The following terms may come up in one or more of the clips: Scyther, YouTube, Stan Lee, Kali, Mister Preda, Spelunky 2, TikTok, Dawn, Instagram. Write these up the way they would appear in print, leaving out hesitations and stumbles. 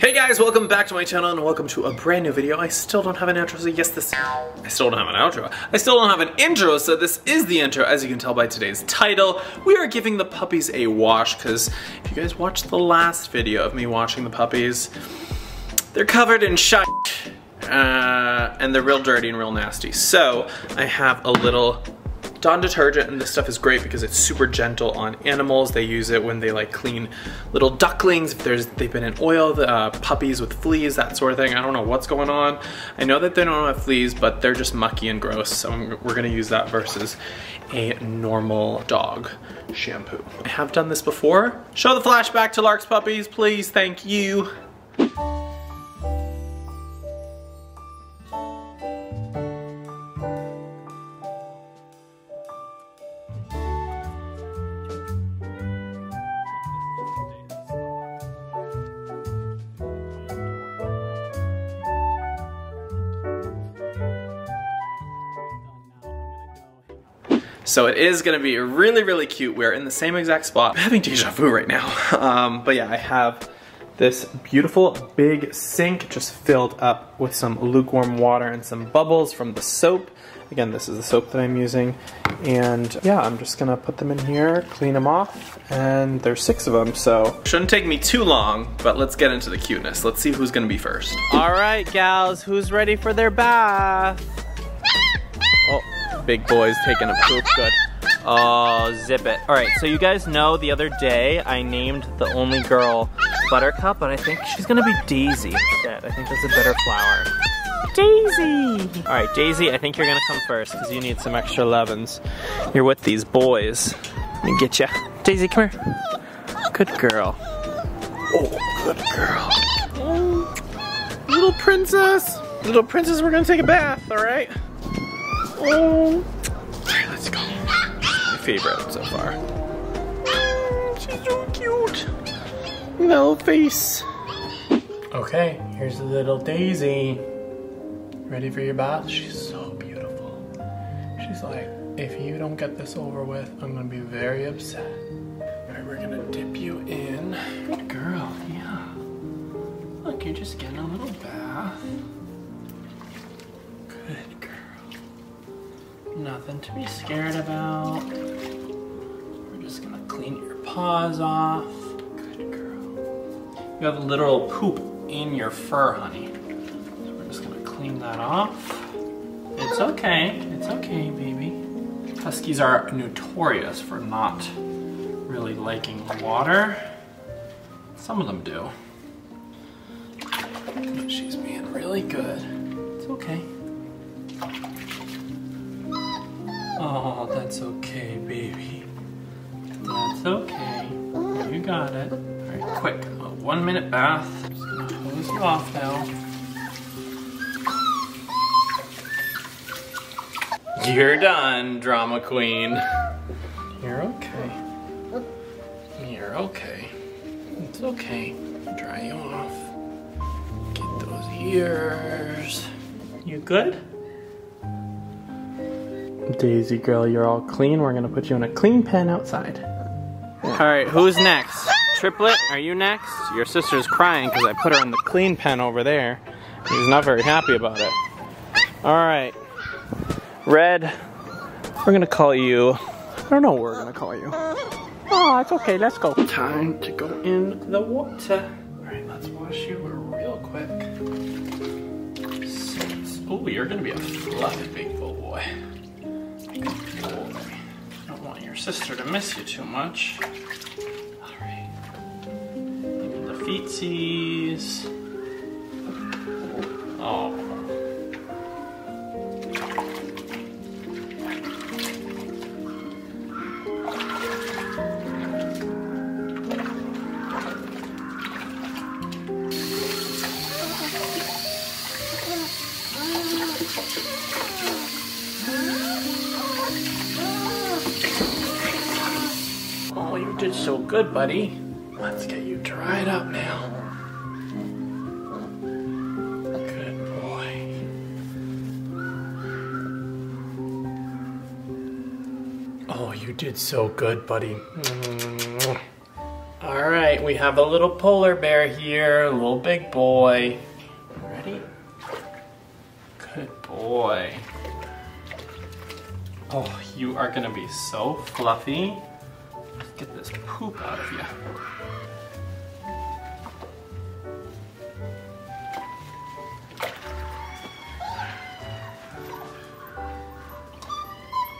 Hey guys, welcome back to my channel and welcome to a brand new video. I still don't have an outro, so yes, I still don't have an outro. I still don't have an intro, so this is the intro. As you can tell by today's title, we are giving the puppies a wash, because if you guys watched the last video of me washing the puppies, they're covered in shit, and they're real dirty and real nasty. So I have a little Dawn detergent, and this stuff is great because it's super gentle on animals. They use it when they like clean little ducklings, if they've been in oil, the puppies with fleas, that sort of thing. I don't know what's going on. I know that they don't have fleas, but they're just mucky and gross, so we're gonna use that versus a normal dog shampoo. I have done this before. Show the flashback to Lark's puppies, please, thank you. So it is gonna be really, really cute. We're in the same exact spot. I'm having deja vu right now. But yeah, I have this beautiful big sink just filled up with some lukewarm water and some bubbles from the soap. Again, this is the soap that I'm using. And yeah, I'm just gonna put them in here, clean them off, and there's 6 of them, so. Shouldn't take me too long, but let's get into the cuteness. Let's see who's gonna be first. All right, gals, who's ready for their bath? Big boy's taking a poop, good. Oh, zip it. All right, so you guys know the other day I named the only girl Buttercup, but I think she's gonna be Daisy instead. I think that's a better flower. Daisy! All right, Daisy, I think you're gonna come first because you need some extra lovin's. You're with these boys. Let me get ya. Daisy, come here. Good girl. Oh, good girl. Oh, little princess. Little princess, we're gonna take a bath, all right? Oh. Alright, let's go. My favorite so far. She's so cute. Little face. Okay, here's little Daisy. Ready for your bath? She's so beautiful. She's like, if you don't get this over with, I'm gonna be very upset. Alright, we're gonna dip you in. Good girl, yeah. Look, you're just getting a little bath. Good. Nothing to be scared about. We're just gonna clean your paws off. Good girl. You have literal poop in your fur, honey. So we're just gonna clean that off. It's okay, baby. Huskies are notorious for not really liking water. Some of them do. But she's being really good. It's okay. Oh, that's okay, baby. That's okay. You got it. All right, quick. A 1-minute bath. I'm just gonna hose you off now. You're done, drama queen. You're okay. You're okay. It's okay. Dry you off. Get those ears. You good? Daisy girl, you're all clean. We're gonna put you in a clean pen outside. All right, who's next? Triplet, are you next? Your sister's crying because I put her in the clean pen over there. She's not very happy about it. All right, Red, we're gonna call you. I don't know what we're gonna call you. Oh, it's okay, let's go. Time to go in the water. All right, let's wash you real quick. Oh, you're gonna be a fluffy big boy. I don't want your sister to miss you too much. Alright. The feetsies. Oh. Did so good, buddy. Let's get you dried up now. Good boy. Oh, you did so good, buddy. All right. right, we have a little polar bear here, a little big boy. Ready? Good boy. Oh, you are gonna be so fluffy. Let's get this poop out of you.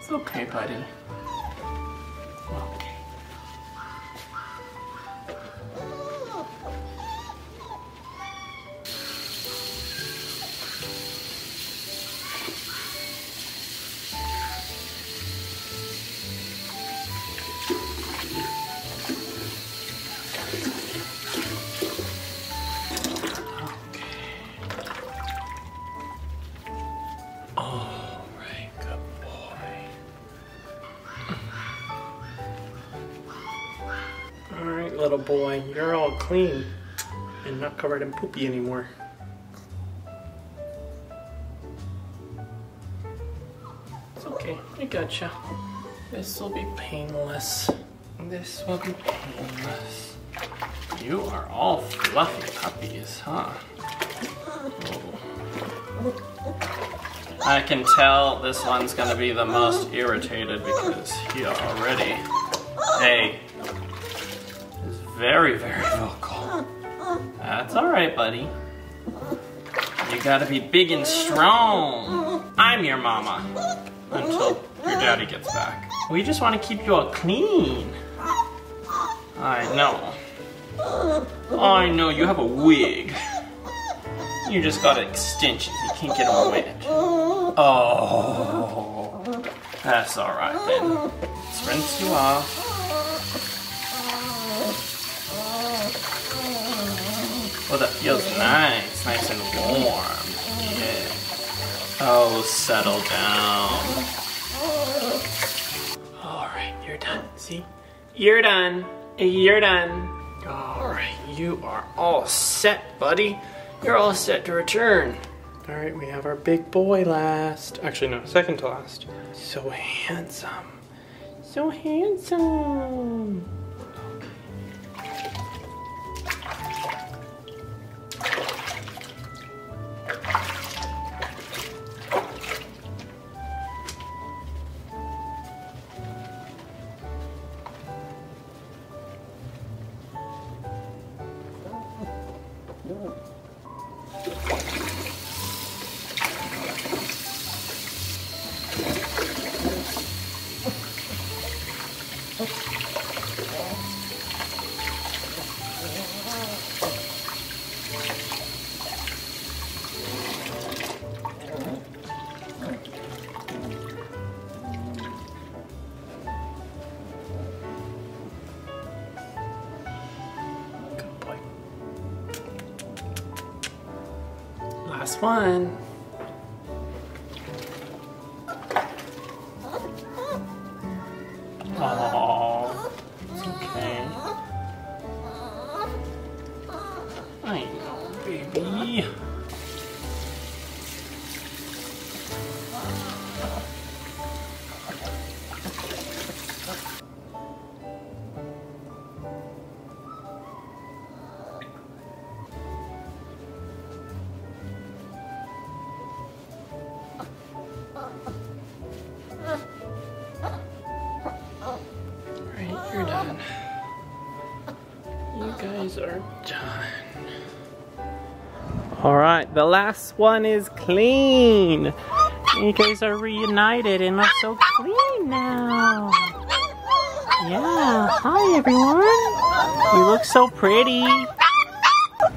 It's okay, buddy. Okay. Little boy, you're all clean and not covered in poopy anymore. It's okay, I gotcha. This will be painless. This will be painless. You are all fluffy puppies, huh? Oh. I can tell this one's gonna be the most irritated because he already, very, very vocal. That's alright, buddy. You gotta be big and strong. I'm your mama. Until your daddy gets back. We just want to keep you all clean. I know. I know, you have a wig. You just got extensions. You can't get them wet. Oh. That's alright then. Let's rinse you off. Oh, that feels nice, nice and warm. Yeah. Oh, settle down. All right, you're done. See? You're done. You're done. All right, you are all set, buddy. You're all set to return. All right, we have our big boy last. Actually, no, second to last. So handsome. So handsome. Last one. Oh, it's okay. I know, baby. Guys are done. All right, the last one is clean. You guys are reunited and look so clean now. Yeah, hi everyone. You look so pretty.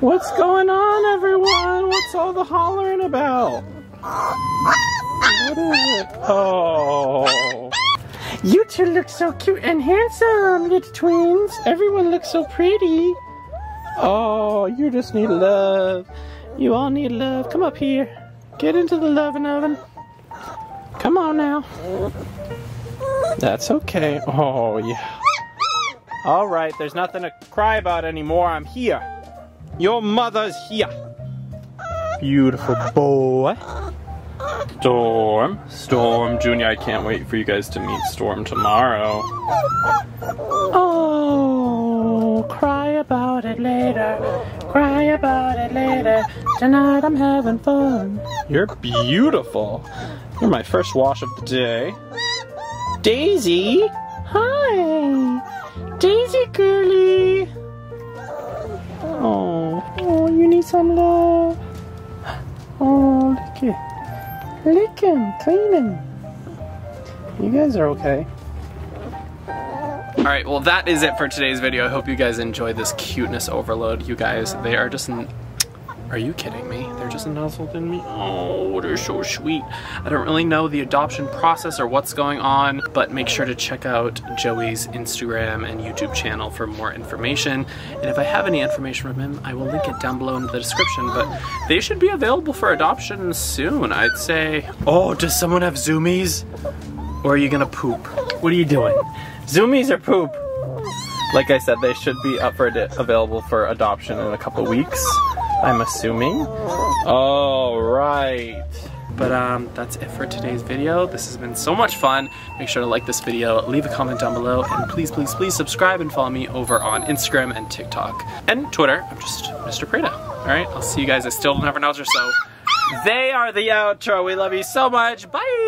What's going on, everyone? What's all the hollering about? What is it? Oh. You two look so cute and handsome, little twins. Everyone looks so pretty. Oh, you just need love. You all need love. Come up here. Get into the loving oven. Come on now. That's okay. Oh, yeah. All right, there's nothing to cry about anymore. I'm here. Your mother's here. Beautiful boy. Storm Junior, I can't wait for you guys to meet Storm tomorrow. Oh, cry about it later. Cry about it later. Tonight I'm having fun. You're beautiful. You're my first wash of the day. Daisy! Hi! Daisy girly! Oh, you need some love. Oh, lick it. Lick him, clean him. You guys are okay. Alright, well that is it for today's video. I hope you guys enjoyed this cuteness overload. You guys, they are just... Are you kidding me? They're just nuzzled in me. Oh, they're so sweet. I don't really know the adoption process or what's going on, but make sure to check out Joey's Instagram and YouTube channel for more information. And if I have any information from him, I will link it down below in the description, but they should be available for adoption soon, I'd say. Oh, does someone have zoomies? Or are you gonna poop? What are you doing? Zoomies or poop? Like I said, they should be up for available for adoption in a couple weeks, I'm assuming. All right. But that's it for today's video. This has been so much fun. Make sure to like this video, leave a comment down below, and please, please, please subscribe and follow me over on Instagram and TikTok. And Twitter, I'm just Mr. Preda. All right, I'll see you guys. I still don't have an outro, so they are the outro. We love you so much. Bye.